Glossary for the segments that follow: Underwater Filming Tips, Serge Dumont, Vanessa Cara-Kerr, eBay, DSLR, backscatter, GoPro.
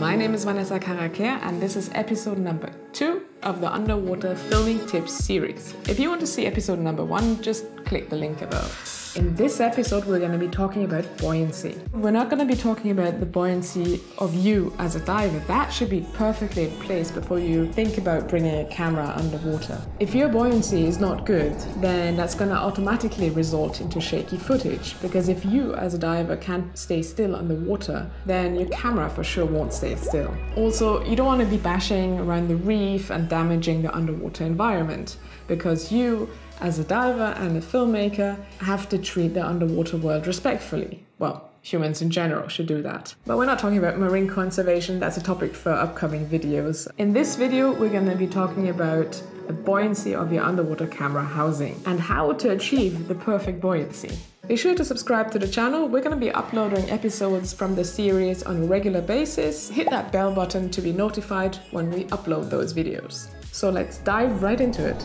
My name is Vanessa Cara-Kerr and this is episode number 2 of the Underwater Filming Tips series. If you want to see episode number 1, just click the link above. In this episode, we're going to be talking about buoyancy. We're not going to be talking about the buoyancy of you as a diver. That should be perfectly in place before you think about bringing a camera underwater. If your buoyancy is not good, then that's going to automatically result into shaky footage, because if you as a diver can't stay still underwater, then your camera for sure won't stay still. Also, you don't want to be bashing around the reef and damaging the underwater environment, because you as a diver and a filmmaker have to treat the underwater world respectfully. Well, humans in general should do that. But we're not talking about marine conservation. That's a topic for upcoming videos. In this video, we're going to be talking about the buoyancy of your underwater camera housing and how to achieve the perfect buoyancy. Be sure to subscribe to the channel. We're going to be uploading episodes from the series on a regular basis. Hit that bell button to be notified when we upload those videos. So let's dive right into it.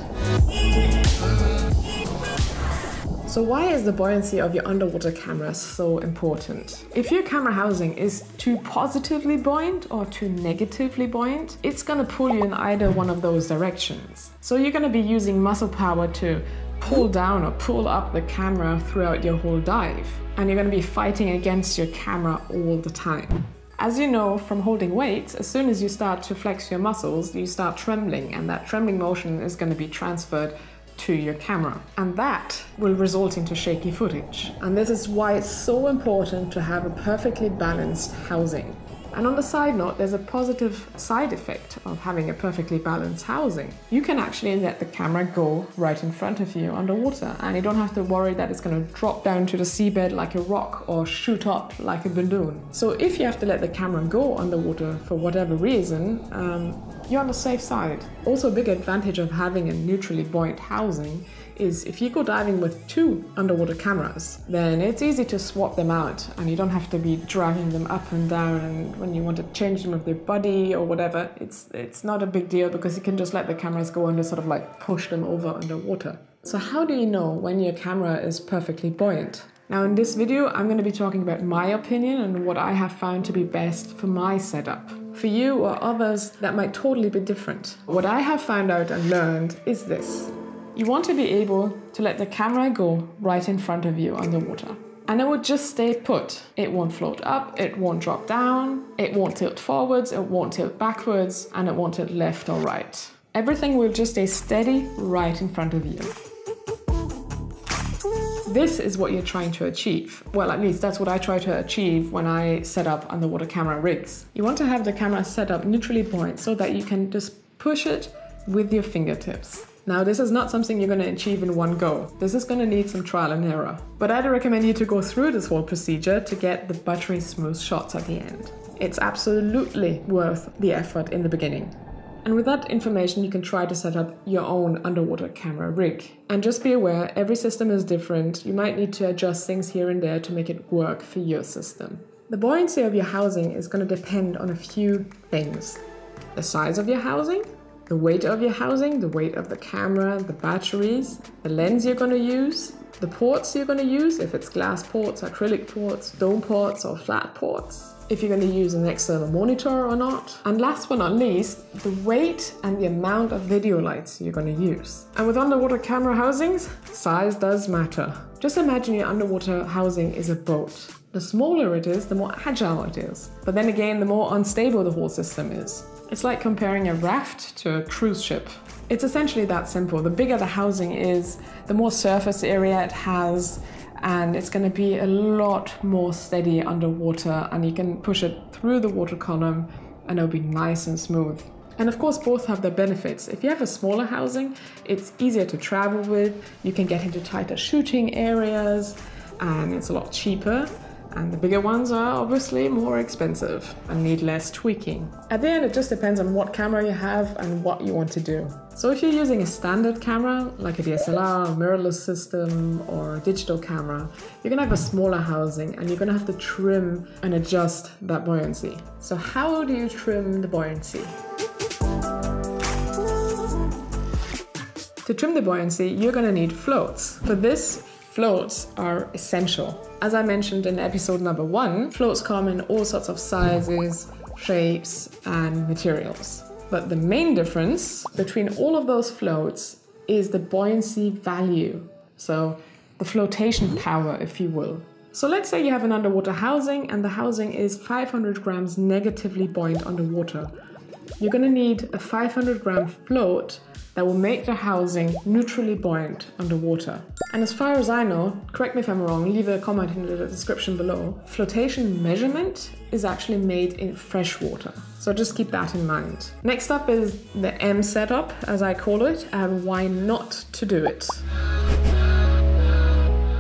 So why is the buoyancy of your underwater camera so important? If your camera housing is too positively buoyant or too negatively buoyant, it's going to pull you in either one of those directions. So you're going to be using muscle power to pull down or pull up the camera throughout your whole dive. And you're going to be fighting against your camera all the time. As you know from holding weights, as soon as you start to flex your muscles, you start trembling, and that trembling motion is going to be transferred to your camera, and that will result into shaky footage. And this is why it's so important to have a perfectly balanced housing. And on the side note, there's a positive side effect of having a perfectly balanced housing. You can actually let the camera go right in front of you underwater, and you don't have to worry that it's going to drop down to the seabed like a rock or shoot up like a balloon. So if you have to let the camera go underwater for whatever reason, you're on the safe side. Also, a big advantage of having a neutrally buoyant housing is if you go diving with 2 underwater cameras, then it's easy to swap them out and you don't have to be dragging them up and down, and when you want to change them with their buddy or whatever, it's not a big deal because you can just let the cameras go and just sort of like push them over underwater. So how do you know when your camera is perfectly buoyant? Now in this video, I'm going to be talking about my opinion and what I have found to be best for my setup. For you or others, that might totally be different. What I have found out and learned is this. You want to be able to let the camera go right in front of you underwater. And it will just stay put. It won't float up, it won't drop down, it won't tilt forwards, it won't tilt backwards, and it won't tilt left or right. Everything will just stay steady right in front of you. This is what you're trying to achieve. Well, at least that's what I try to achieve when I set up underwater camera rigs. You want to have the camera set up neutrally buoyant so that you can just push it with your fingertips. Now, this is not something you're going to achieve in one go. This is going to need some trial and error. But I'd recommend you to go through this whole procedure to get the buttery smooth shots at the end. It's absolutely worth the effort in the beginning. And with that information, you can try to set up your own underwater camera rig. And just be aware, every system is different. You might need to adjust things here and there to make it work for your system. The buoyancy of your housing is going to depend on a few things. The size of your housing, the weight of your housing, the weight of the camera, the batteries, the lens you're going to use, the ports you're going to use, if it's glass ports, acrylic ports, dome ports or flat ports, if you're going to use an external monitor or not. And last but not least, the weight and the amount of video lights you're going to use. And with underwater camera housings, size does matter. Just imagine your underwater housing is a boat. The smaller it is, the more agile it is. But then again, the more unstable the whole system is. It's like comparing a raft to a cruise ship. It's essentially that simple. The bigger the housing is, the more surface area it has, and it's going to be a lot more steady underwater, and you can push it through the water column and it'll be nice and smooth. And of course, both have their benefits. If you have a smaller housing, it's easier to travel with, you can get into tighter shooting areas, and it's a lot cheaper. And the bigger ones are obviously more expensive and need less tweaking. At the end, it just depends on what camera you have and what you want to do. So if you're using a standard camera, like a DSLR, a mirrorless system, or a digital camera, you're gonna have a smaller housing and you're gonna have to trim and adjust that buoyancy. So how do you trim the buoyancy? To trim the buoyancy, you're gonna need floats. For this, floats are essential. As I mentioned in episode 1, floats come in all sorts of sizes, shapes, and materials. But the main difference between all of those floats is the buoyancy value, so the flotation power, if you will. So let's say you have an underwater housing and the housing is 500 grams negatively buoyant underwater. You're going to need a 500 gram float that will make the housing neutrally buoyant underwater. And as far as I know, correct me if I'm wrong, leave a comment in the description below, flotation measurement is actually made in fresh water. So just keep that in mind. Next up is the M setup, as I call it, and why not to do it.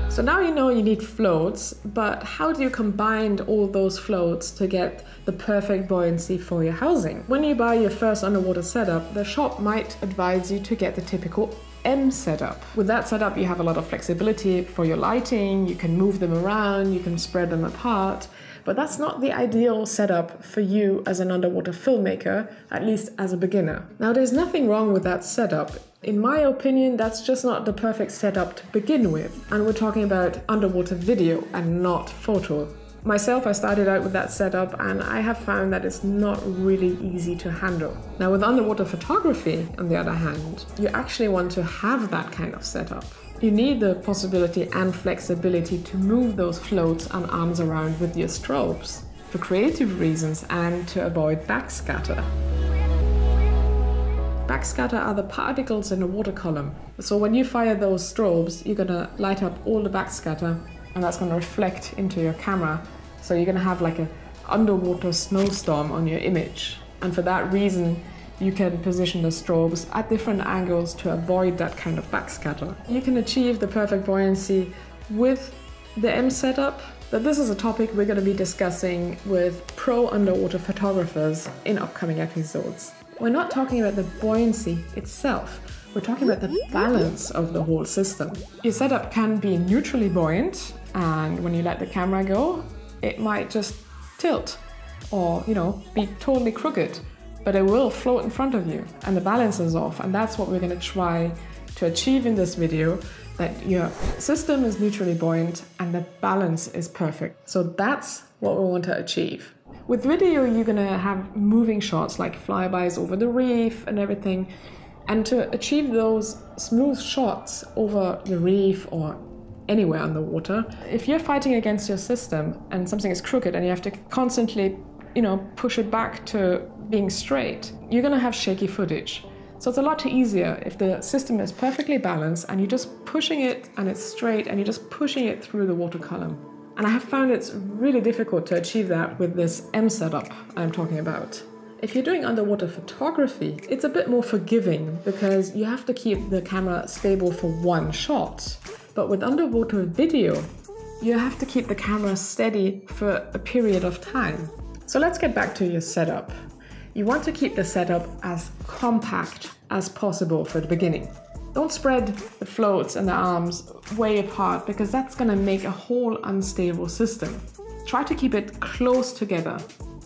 So now you know you need floats, but how do you combine all those floats to get the perfect buoyancy for your housing? When you buy your first underwater setup, the shop might advise you to get the typical M setup. With that setup, you have a lot of flexibility for your lighting, you can move them around, you can spread them apart, but that's not the ideal setup for you as an underwater filmmaker, at least as a beginner. Now, there's nothing wrong with that setup. In my opinion, that's just not the perfect setup to begin with. And we're talking about underwater video and not photo. Myself, I started out with that setup and I have found that it's not really easy to handle. Now, with underwater photography, on the other hand, you actually want to have that kind of setup. You need the possibility and flexibility to move those floats and arms around with your strobes for creative reasons and to avoid backscatter. Backscatter are the particles in the water column. So when you fire those strobes, you're gonna light up all the backscatter and that's gonna reflect into your camera. So you're gonna have like an underwater snowstorm on your image. And for that reason, you can position the strobes at different angles to avoid that kind of backscatter. You can achieve the perfect buoyancy with the M setup, but this is a topic we're gonna be discussing with pro underwater photographers in upcoming episodes. We're not talking about the buoyancy itself, we're talking about the balance of the whole system. Your setup can be neutrally buoyant, and when you let the camera go, it might just tilt or, you know, be totally crooked, but it will float in front of you and the balance is off, and that's what we're going to try to achieve in this video, that your system is neutrally buoyant and the balance is perfect. So that's what we want to achieve. With video, you're gonna have moving shots like flybys over the reef and everything. And to achieve those smooth shots over the reef or anywhere on the water, if you're fighting against your system and something is crooked and you have to constantly, you know, push it back to being straight, you're gonna have shaky footage. So it's a lot easier if the system is perfectly balanced and you're just pushing it and it's straight and you're just pushing it through the water column. And I have found it's really difficult to achieve that with this M setup I'm talking about. If you're doing underwater photography, it's a bit more forgiving because you have to keep the camera stable for one shot. But with underwater video, you have to keep the camera steady for a period of time. So let's get back to your setup. You want to keep the setup as compact as possible for the beginning. Don't spread the floats and the arms way apart because that's going to make a whole unstable system. Try to keep it close together.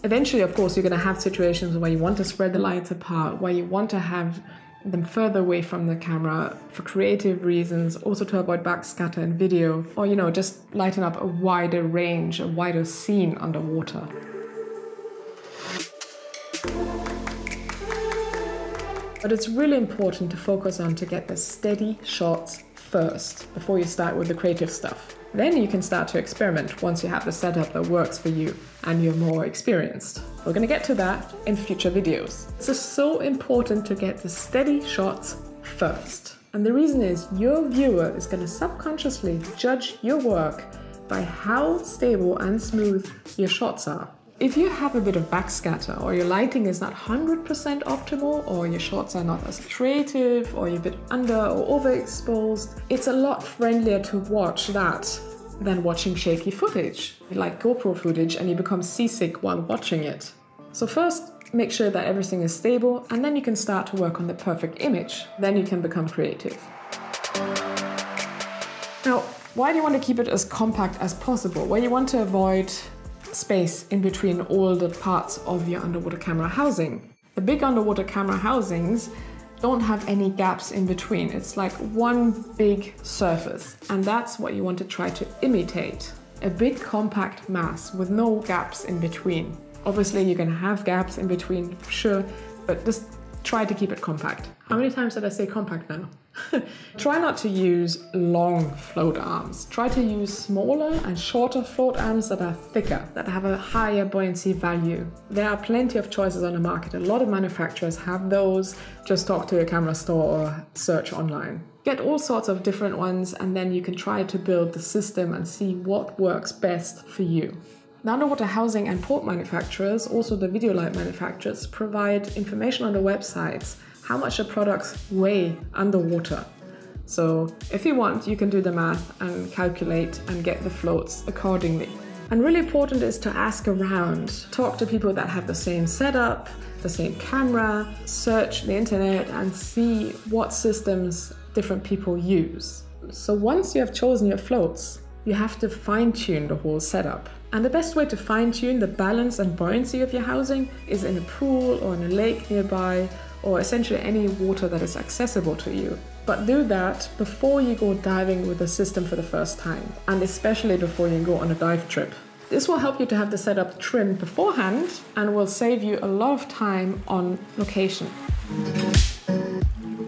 Eventually, of course, you're going to have situations where you want to spread the lights apart, where you want to have them further away from the camera for creative reasons, also to avoid backscatter in video, or, you know, just lighten up a wider range, a wider scene underwater. But it's really important to focus on to get the steady shots first before you start with the creative stuff. Then you can start to experiment once you have the setup that works for you and you're more experienced. We're going to get to that in future videos. It's just so important to get the steady shots first. And the reason is your viewer is going to subconsciously judge your work by how stable and smooth your shots are. If you have a bit of backscatter or your lighting is not 100% optimal or your shots are not as creative or you're a bit under or overexposed, it's a lot friendlier to watch that than watching shaky footage like GoPro footage and you become seasick while watching it. So first, make sure that everything is stable and then you can start to work on the perfect image. Then you can become creative. Now, why do you want to keep it as compact as possible? Well, you want to avoid space in between all the parts of your underwater camera housing. The big underwater camera housings don't have any gaps in between. It's like one big surface, and that's what you want to try to imitate. A big compact mass with no gaps in between. Obviously you can have gaps in between, sure, but just try to keep it compact. How many times did I say compact now? Try not to use long float arms. Try to use smaller and shorter float arms that are thicker, that have a higher buoyancy value. There are plenty of choices on the market. A lot of manufacturers have those. Just talk to your camera store or search online. Get all sorts of different ones, and then you can try to build the system and see what works best for you. The underwater housing and port manufacturers, also the video light manufacturers, provide information on their websites, how much the products weigh underwater. So if you want, you can do the math and calculate and get the floats accordingly. And really important is to ask around, talk to people that have the same setup, the same camera, search the internet and see what systems different people use. So once you have chosen your floats, you have to fine-tune the whole setup. And the best way to fine-tune the balance and buoyancy of your housing is in a pool or in a lake nearby, or essentially any water that is accessible to you. But do that before you go diving with the system for the first time, and especially before you go on a dive trip. This will help you to have the setup trimmed beforehand and will save you a lot of time on location.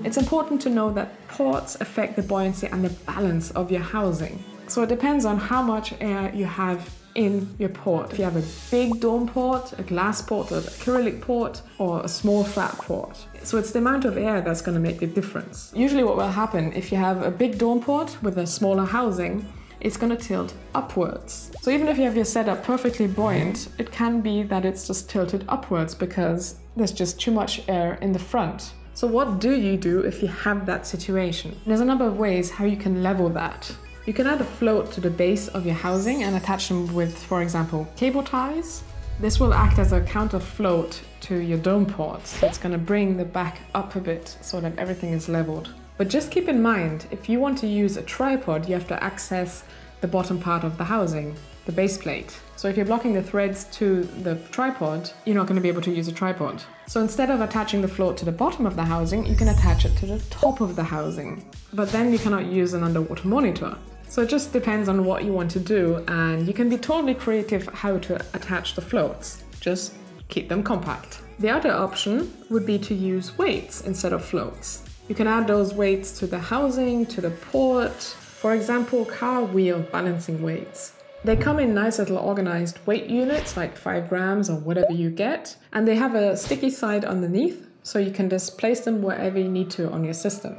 It's important to know that ports affect the buoyancy and the balance of your housing. So it depends on how much air you have in your port. If you have a big dome port, a glass port, or an acrylic port, or a small flat port. So it's the amount of air that's going to make the difference. Usually what will happen if you have a big dome port with a smaller housing, it's going to tilt upwards. So even if you have your setup perfectly buoyant, it can be that it's just tilted upwards because there's just too much air in the front. So what do you do if you have that situation? There's a number of ways how you can level that. You can add a float to the base of your housing and attach them with, for example, cable ties. This will act as a counter float to your dome port, so it's going to bring the back up a bit so that everything is leveled. But just keep in mind, if you want to use a tripod, you have to access the bottom part of the housing, the base plate. So if you're blocking the threads to the tripod, you're not going to be able to use a tripod. So instead of attaching the float to the bottom of the housing, you can attach it to the top of the housing. But then you cannot use an underwater monitor. So it just depends on what you want to do, and you can be totally creative how to attach the floats. Just keep them compact. The other option would be to use weights instead of floats. You can add those weights to the housing, to the port, for example, car wheel balancing weights. They come in nice little organized weight units, like 5 grams or whatever you get, and they have a sticky side underneath, so you can just place them wherever you need to on your system.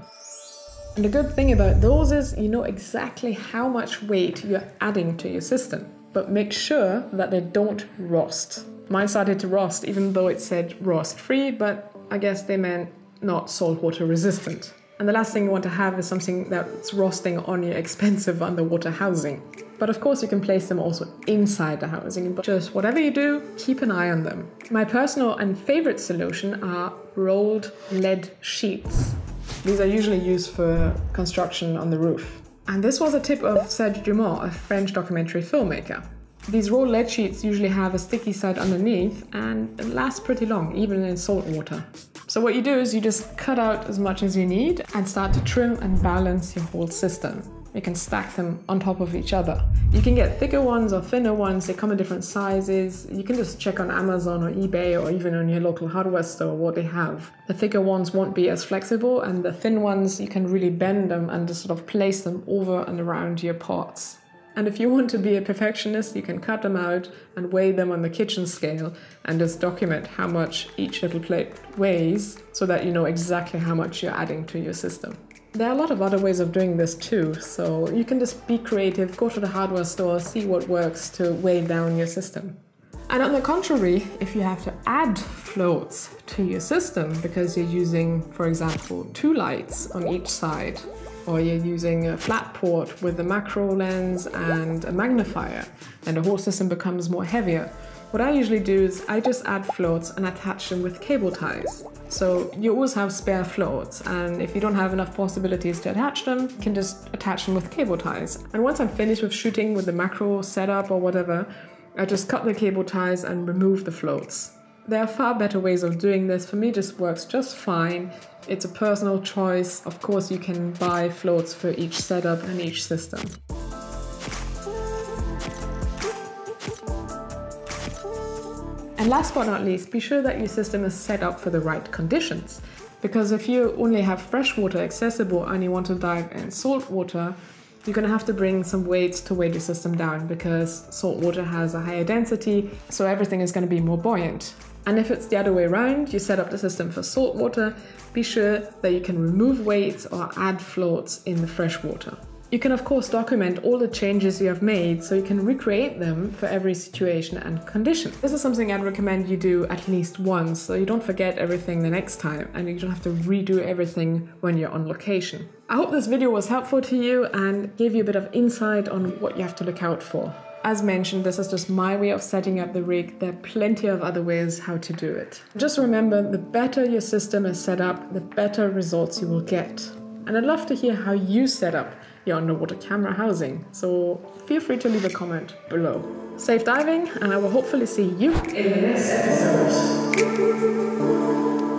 And the good thing about those is you know exactly how much weight you're adding to your system, but make sure that they don't rust. Mine started to rust even though it said rust free, but I guess they meant not saltwater resistant. And the last thing you want to have is something that's rusting on your expensive underwater housing. But of course you can place them also inside the housing, but just whatever you do, keep an eye on them. My personal and favorite solution are rolled lead sheets. These are usually used for construction on the roof. And this was a tip of Serge Dumont, a French documentary filmmaker. These raw lead sheets usually have a sticky side underneath, and it lasts pretty long, even in salt water. So what you do is you just cut out as much as you need and start to trim and balance your whole system. You can stack them on top of each other. You can get thicker ones or thinner ones, they come in different sizes. You can just check on Amazon or eBay or even on your local hardware store what they have. The thicker ones won't be as flexible, and the thin ones, you can really bend them and just sort of place them over and around your pots. And if you want to be a perfectionist, you can cut them out and weigh them on the kitchen scale and just document how much each little plate weighs so that you know exactly how much you're adding to your system. There are a lot of other ways of doing this too, so you can just be creative, go to the hardware store, see what works to weigh down your system. And on the contrary, if you have to add floats to your system because you're using, for example, 2 lights on each side, or you're using a flat port with a macro lens and a magnifier, and the whole system becomes more heavier. What I usually do is I just add floats and attach them with cable ties. So you always have spare floats, and if you don't have enough possibilities to attach them, you can just attach them with cable ties. And once I'm finished with shooting with the macro setup or whatever, I just cut the cable ties and remove the floats. There are far better ways of doing this. For me, this works just fine. It's a personal choice. Of course, you can buy floats for each setup and each system. And last but not least, be sure that your system is set up for the right conditions. Because if you only have fresh water accessible and you want to dive in salt water, you're going to have to bring some weights to weigh the system down because salt water has a higher density, so everything is going to be more buoyant. And if it's the other way around, you set up the system for salt water, be sure that you can remove weights or add floats in the fresh water. You can of course document all the changes you have made so you can recreate them for every situation and condition. This is something I'd recommend you do at least once so you don't forget everything the next time and you don't have to redo everything when you're on location. I hope this video was helpful to you and gave you a bit of insight on what you have to look out for. As mentioned, this is just my way of setting up the rig. There are plenty of other ways how to do it. Just remember, the better your system is set up, the better results you will get. And I'd love to hear how you set up your underwater camera housing, so feel free to leave a comment below. Safe diving, and I will hopefully see you in the next episode.